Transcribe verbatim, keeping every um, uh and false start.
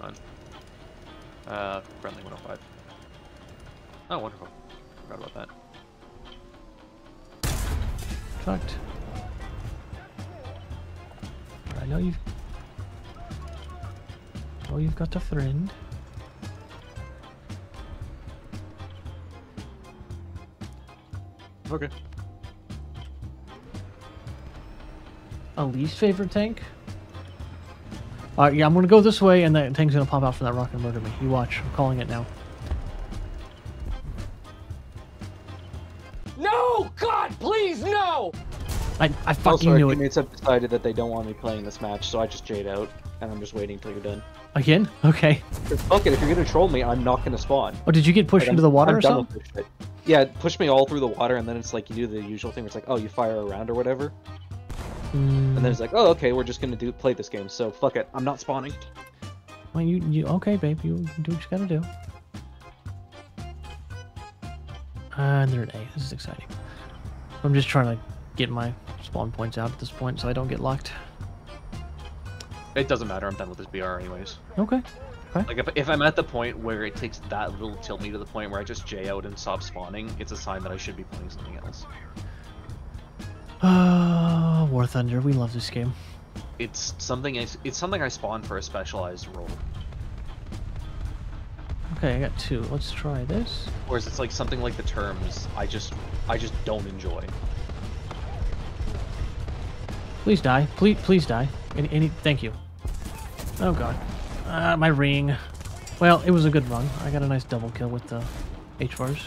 None. Uh, friendly one oh five. Oh, wonderful. Forgot about that. Fucked. I know you've... Oh, you've got a friend. Okay. A least favorite tank? Alright, yeah, I'm gonna go this way and that tank's gonna pop out from that rock and murder me. You watch. I'm calling it now. No! God, please, no! I, I fucking also, knew it. Also, teammates have decided that they don't want me playing this match, so I just jade out, and I'm just waiting till you're done. Again? Okay. Fuck it, if you're gonna troll me, I'm not gonna spawn. Oh, did you get pushed like, into I'm, the water I'm or something? With this shit. Yeah, push me all through the water, and then it's like you do the usual thing where it's like, oh, you fire around or whatever. Mm. And then it's like, oh, okay, we're just gonna do play this game, so fuck it, I'm not spawning. Well, you, you okay, babe, you do what you gotta do. And they're an A, this is exciting. I'm just trying to get my spawn points out at this point so I don't get locked. It doesn't matter, I'm done with this B R anyways. Okay. Okay. Like, if, if I'm at the point where it takes that little tilt me to the point where I just J out and stop spawning, it's a sign that I should be playing something else. Uh, War Thunder, we love this game. It's something I, it's something I spawned for a specialized role. Okay, I got two. Let's try this. Whereas it's like something like the terms I just I just don't enjoy. Please die. Please please die. Any, any thank you. Oh god. Uh, my ring. Well, it was a good run. I got a nice double kill with the H fours.